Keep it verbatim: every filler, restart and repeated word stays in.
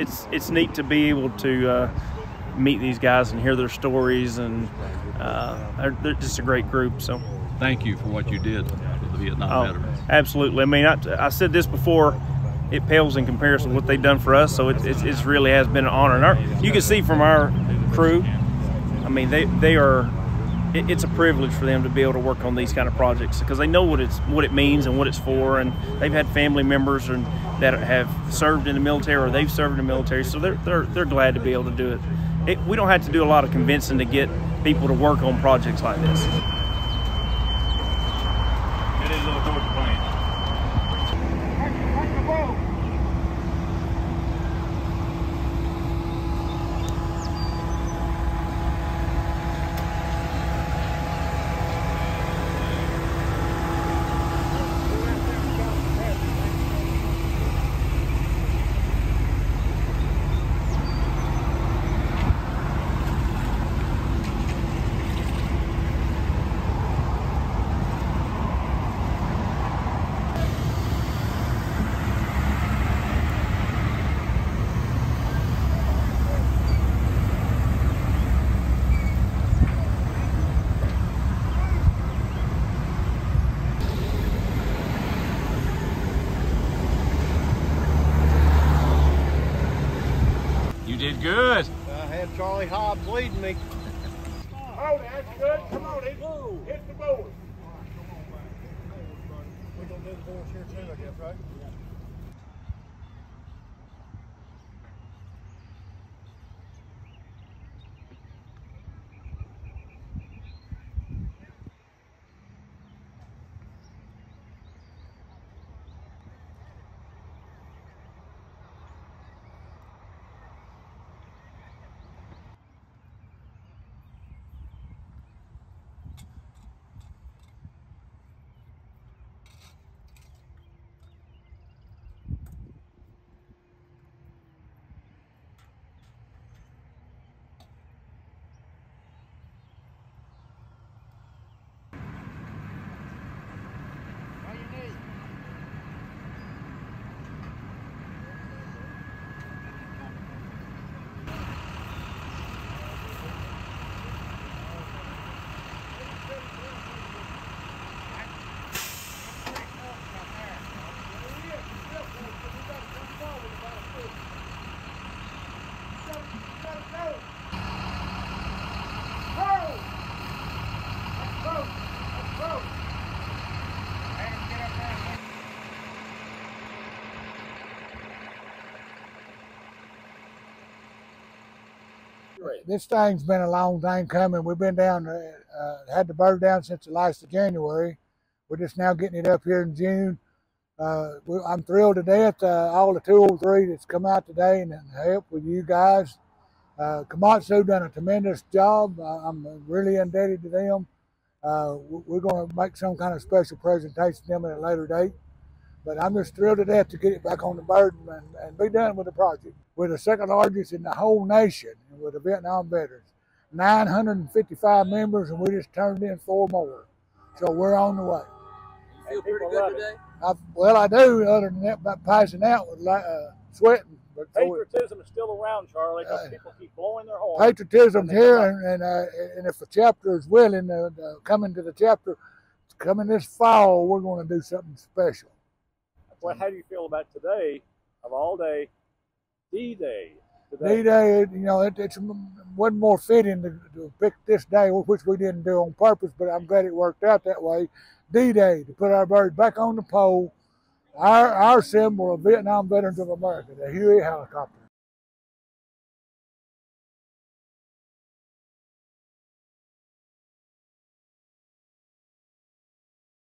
it's it's neat to be able to uh, meet these guys and hear their stories, and uh, they're, they're just a great group. So thank you for what you did for the Vietnam oh, veterans. Absolutely. I mean, I, I said this before, it pales in comparison to what they've done for us. So it it's, it's really has been an honor. And our, you can see from our crew, I mean, they they are. It's a privilege for them to be able to work on these kind of projects, because they know what it's what it means and what it's for, and they've had family members and that have served in the military, or they've served in the military, so they're they're they're glad to be able to do it. It we don't have to do a lot of convincing to get people to work on projects like this. Did good. I had Charlie Hobbs leading me. Oh, that's good. Come on, hit, hit the board. We're going to do the board here too, I guess, right? Yeah. This thing's been a long time coming. We've been down, uh, had the bird down since the last of January. We're just now getting it up here in June. Uh, we, I'm thrilled to death, uh, all the two oh three that's come out today and, and help with you guys. Uh, Komatsu done a tremendous job. Uh, I'm really indebted to them. Uh, we're going to make some kind of special presentation to them at a later date. But I'm just thrilled to death to get it back on the bird and, and be done with the project. We're the second largest in the whole nation with the Vietnam veterans. nine hundred fifty-five members, and we just turned in four more. So we're on the way. You feel pretty good today? I, well, I do, other than that, by passing out with uh, sweating. But patriotism so it, is still around, Charlie, because uh, people keep blowing their horns. Patriotism's here, and, and, uh, and if the chapter is willing, uh, uh, coming to the chapter, coming this fall, we're going to do something special. Well, how do you feel about today, of all day, D-Day? D-Day, you know, it, it's one more fitting to, to pick this day, which we didn't do on purpose, but I'm glad it worked out that way. D-Day, to put our bird back on the pole, our, our symbol of Vietnam Veterans of America, the Huey helicopter.